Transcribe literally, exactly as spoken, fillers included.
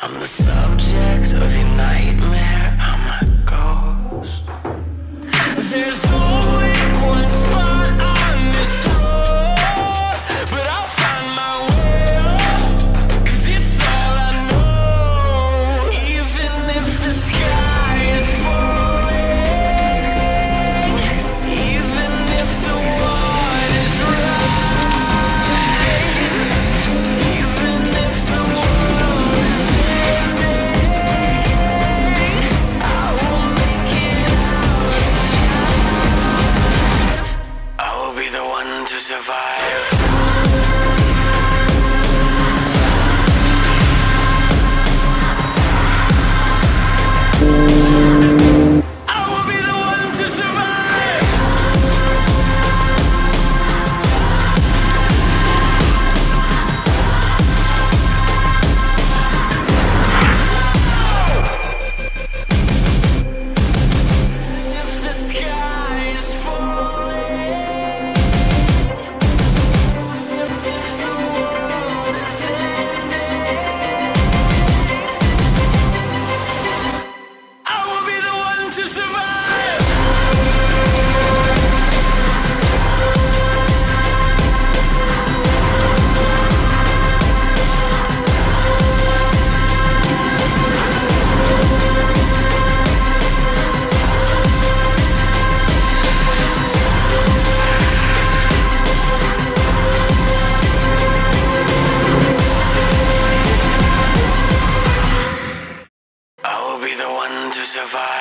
I'm the subject of your nightmare. I'm a ghost. There's only one spot on this tour, but I'll find my way, cause it's all I know. Even if the sky is falling, even if the water's rise, even if the world is ending, I will make it out alive. I will be the one to survive. Survive.